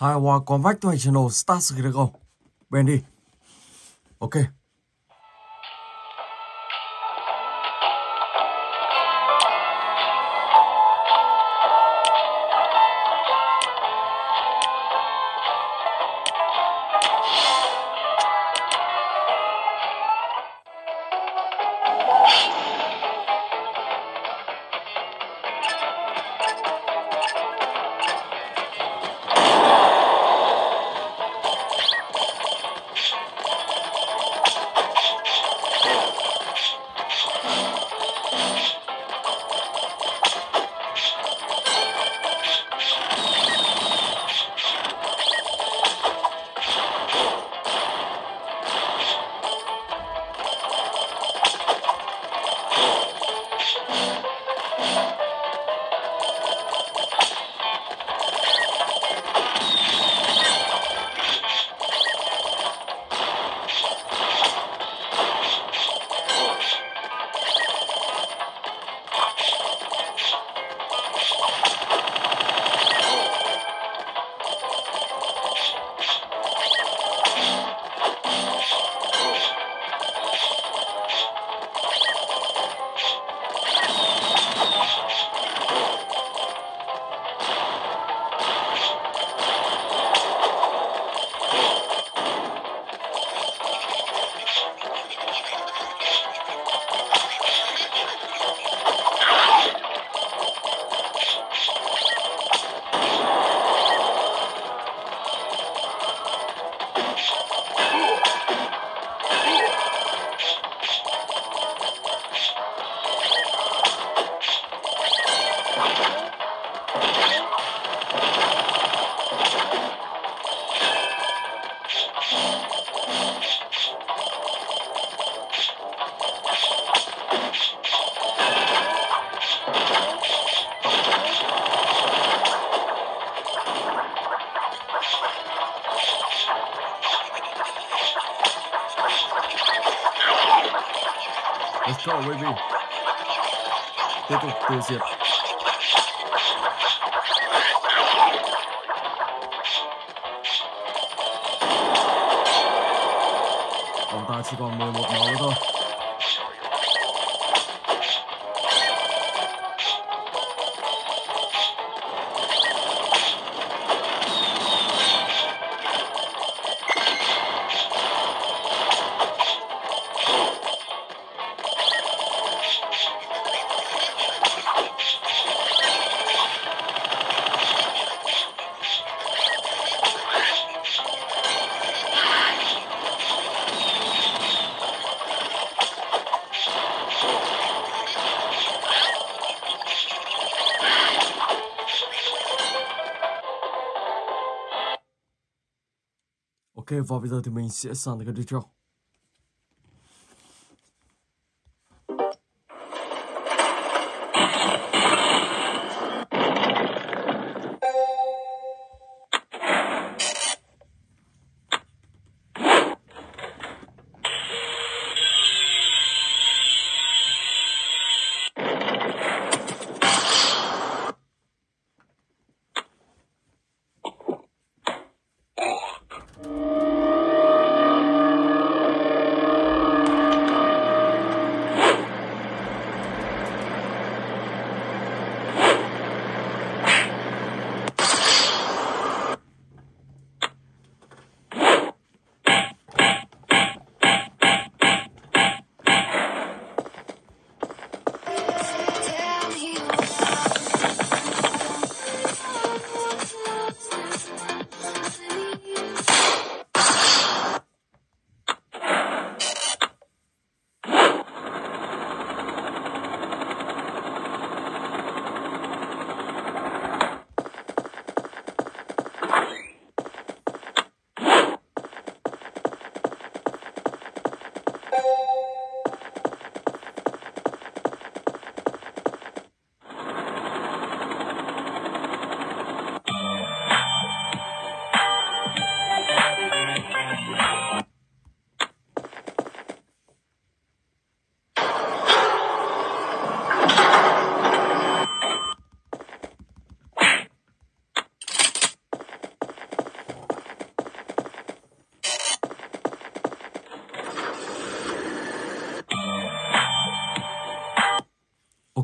Hi, wa conventional starts kìa con. Bên đi. Ok. Let's go, baby. Tiếp tục tiêu diệt. Ông ta chỉ còn 11 máu nữa thôi. Ok, và bây giờ thì mình sẽ sang cái video.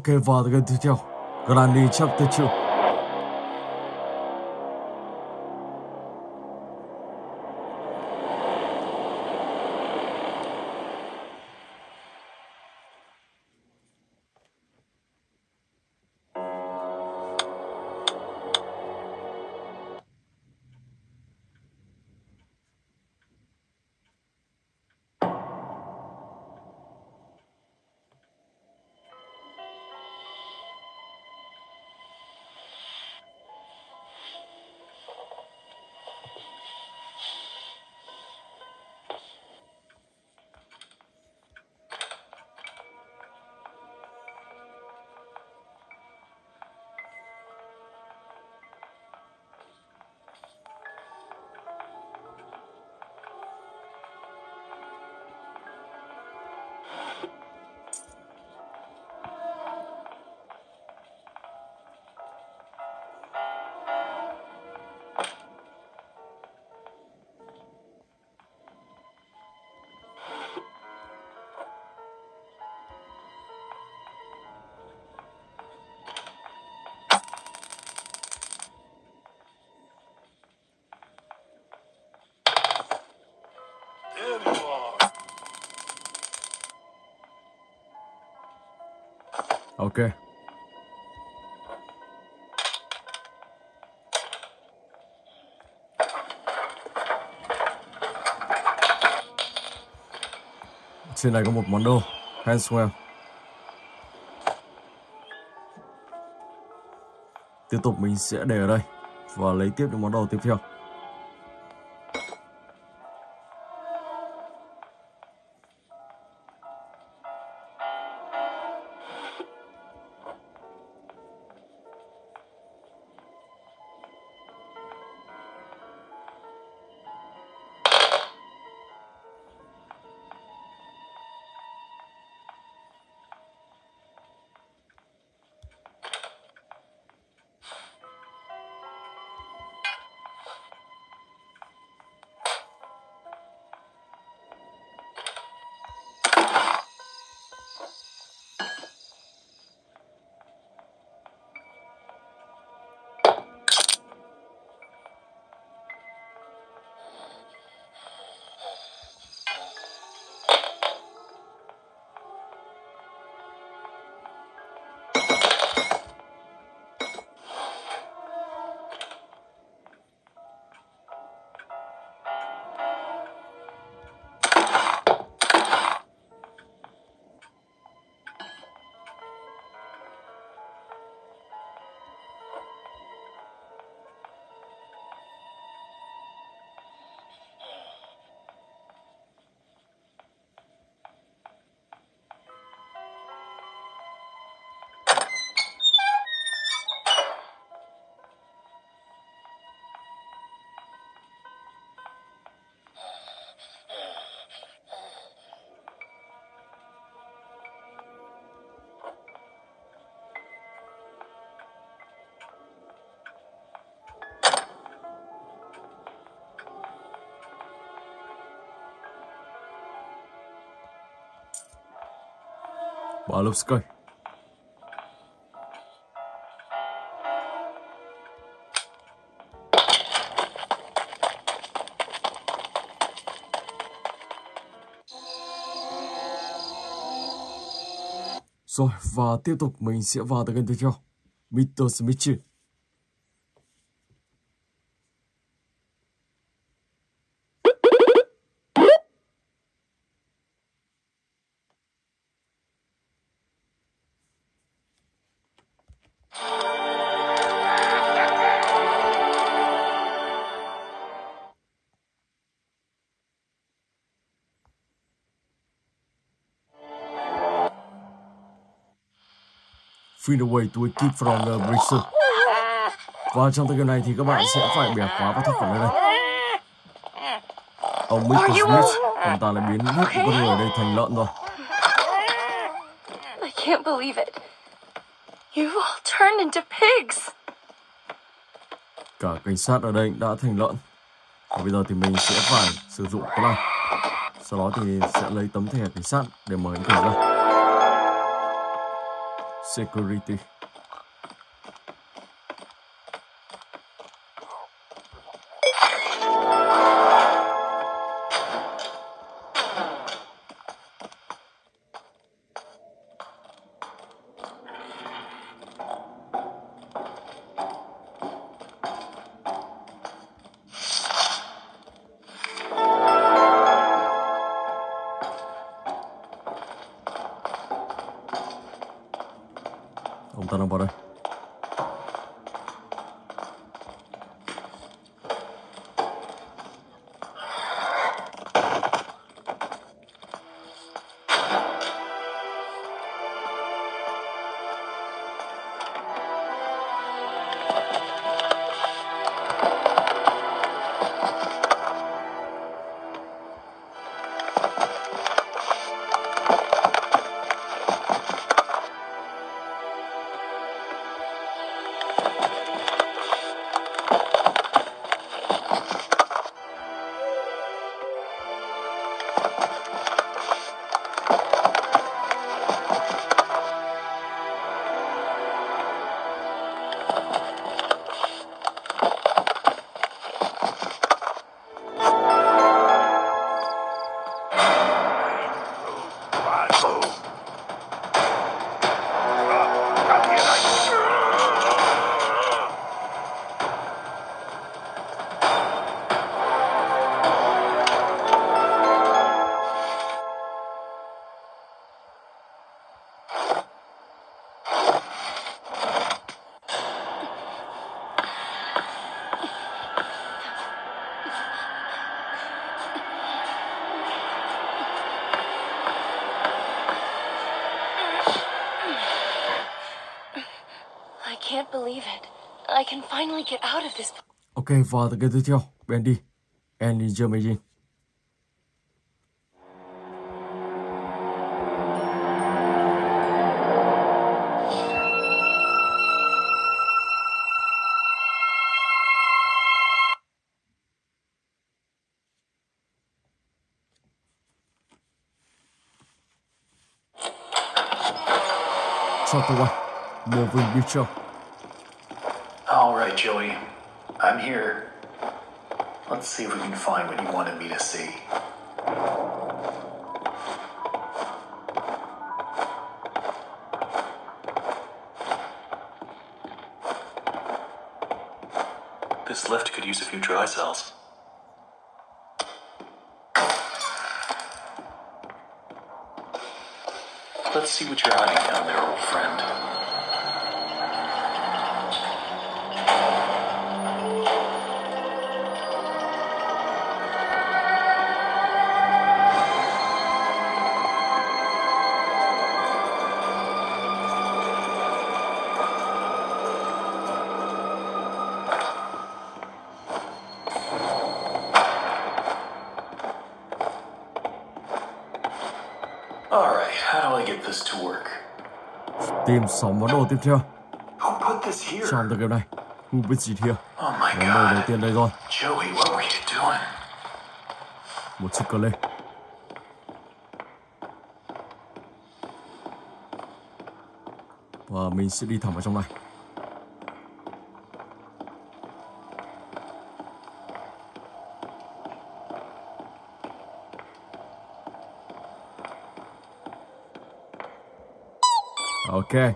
OK, vợ gần từ chiều, Granny chắc từ chiều. Okay. Trên này có một món đồ handswell. Tiếp tục mình sẽ để ở đây và lấy tiếp những món đồ tiếp theo. Bỏ lớp sky. Rồi và tiếp tục mình sẽ vào tới kênh tiếp theo, Mr. Smith. Find a way to escape from the prison. Và trong tựa game này thì các bạn sẽ phải bẻ khóa và thoát khỏi nơi đây. Ông Mr. Smith, ông ta lại biến hết con người ở đây thành lợn rồi. I can't believe it. You've all turned into pigs. Cả cảnh sát ở đây đã thành lợn. Và bây giờ thì mình sẽ phải sử dụng cái này. Sau đó thì sẽ lấy tấm thẻ cảnh sát để mở cánh cửa ra. security. I can finally get out of this. Ok, vào từ cái tiếp theo, Bendy and the Amazing. Chapter 1 Moving Picture. Alright, Joey. I'm here. Let's see if we can find what you wanted me to see. This lift could use a few dry cells. Let's see what you're hiding down there, old friend. Tìm sóng món đồ tiếp theo. Trong tựa game này, who put this here? Món đồ đầu tiên đây rồi. Một chiếc cờ lê. Và mình sẽ đi thẳng vào trong này. Okay.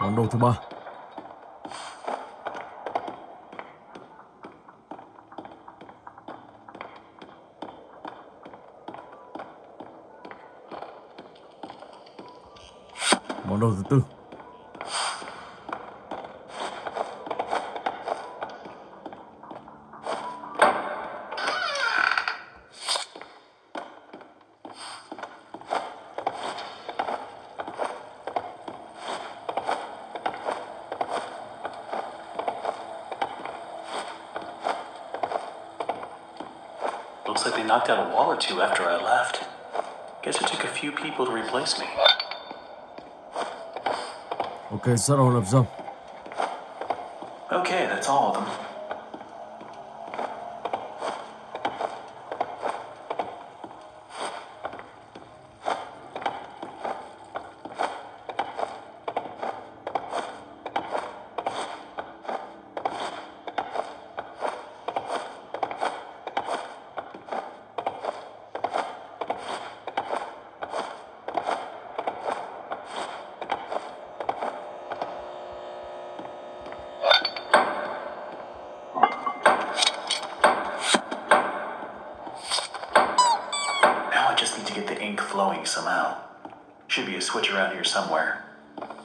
Món đồ thứ ba. Món đồ thứ tư. Looks like they knocked out a wall or two after I left. Guess it took a few people to replace me. Okay, okay, that's all of them. Somehow. Should be a switch around here somewhere.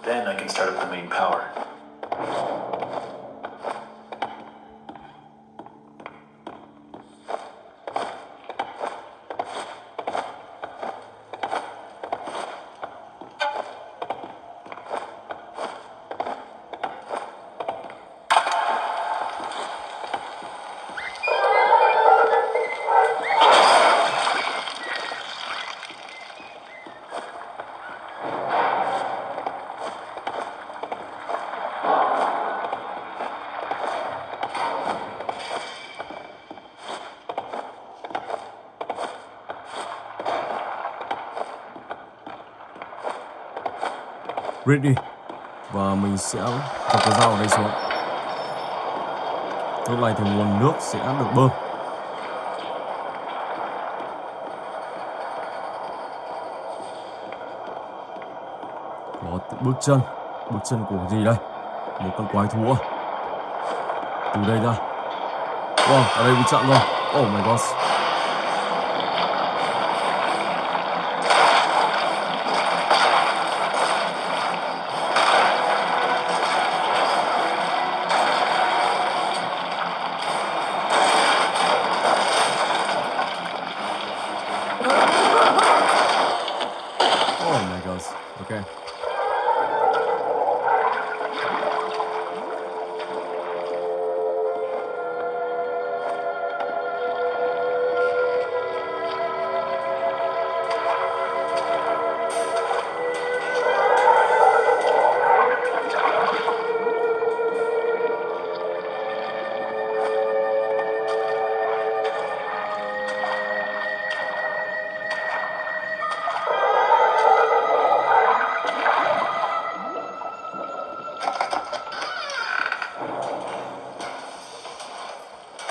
Then I can start up the main power. Ready. Và mình sẽ đặt cái dao ở đây xuống. Lúc này thì nguồn nước sẽ được bơm. Có bước chân. Bước chân của gì đây? Một con quái thú. Từ đây ra. Wow, ở đây bị chạm rồi. Oh my god.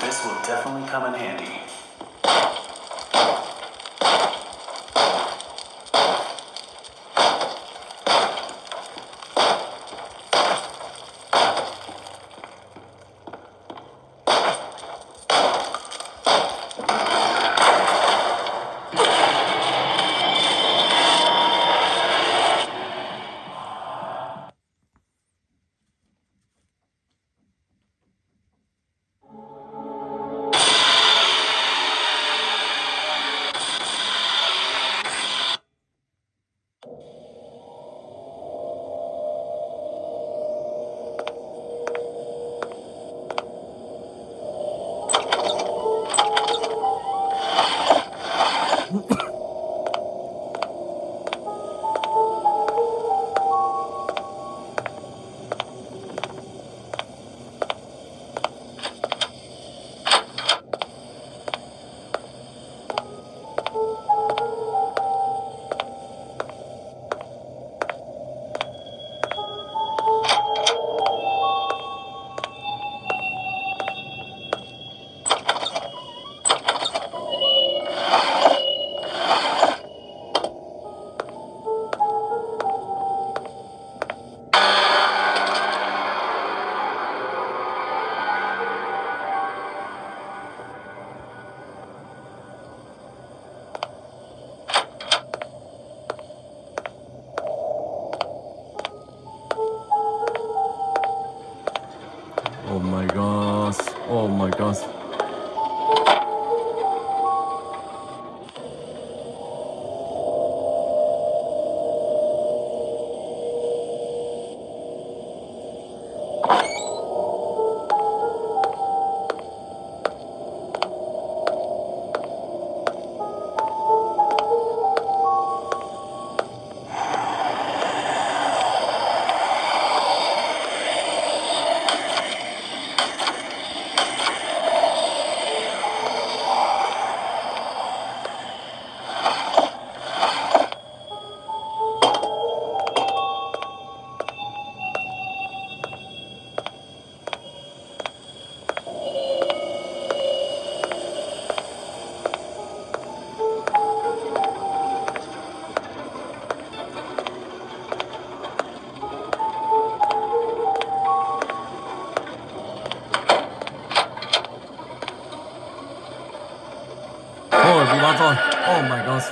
This will definitely come in handy. Lava. Oh my gosh,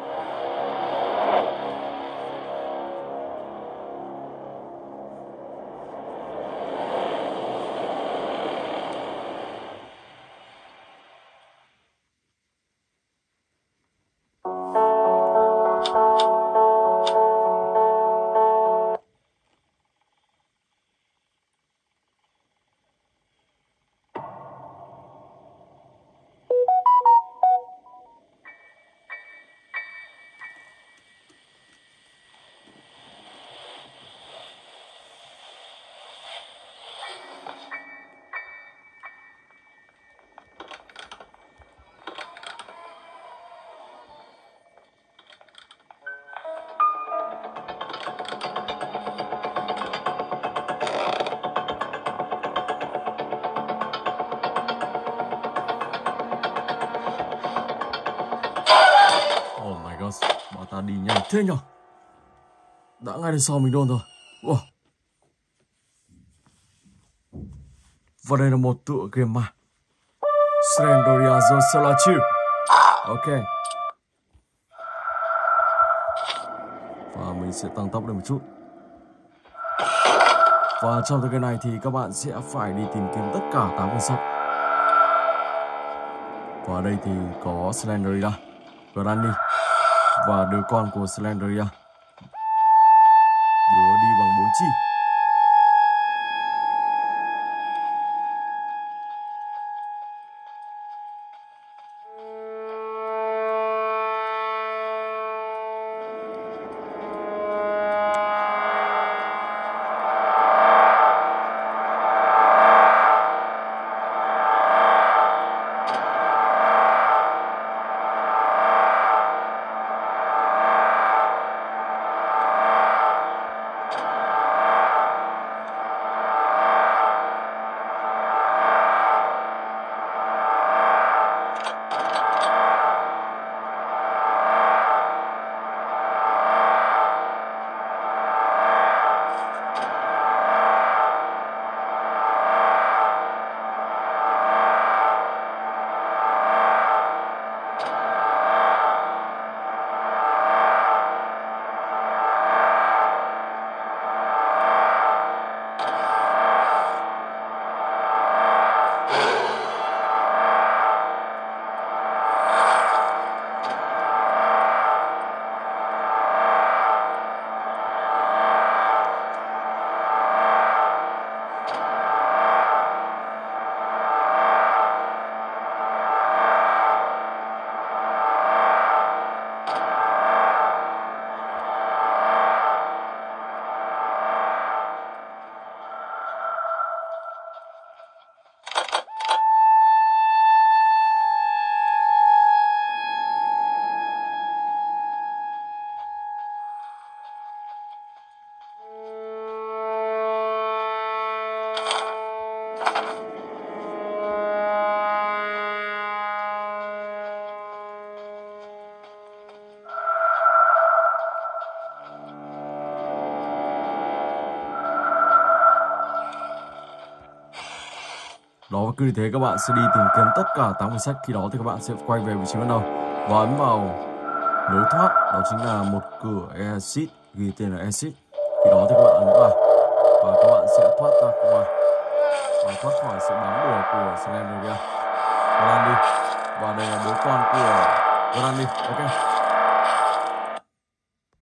Bảo ta đi nhanh thế nhở. Đã ngay đến sau mình luôn rồi. Wow. Và đây là một tựa game mà Slendrina The Cellar. Ok. Và mình sẽ tăng tốc lên một chút. Và trong tựa game này thì các bạn sẽ phải đi tìm kiếm tất cả 8 con sắt. Và ở đây thì có Slendrina, Granny và đứa con của Slendrina, đứa đi bằng 4 chi. Đó, cứ như thế các bạn sẽ đi tìm kiếm tất cả 8 cuốn sách. Khi đó thì các bạn sẽ quay về vị trí ban đầu và ấn vào lối thoát. Đó chính là một cửa exit, ghi tên là exit. Khi đó thì các bạn ấn vào và các bạn sẽ thoát ra ngoài và thoát khỏi sự bám đuổi của Slendrina. Và đây là đứa con của Granny. Ok.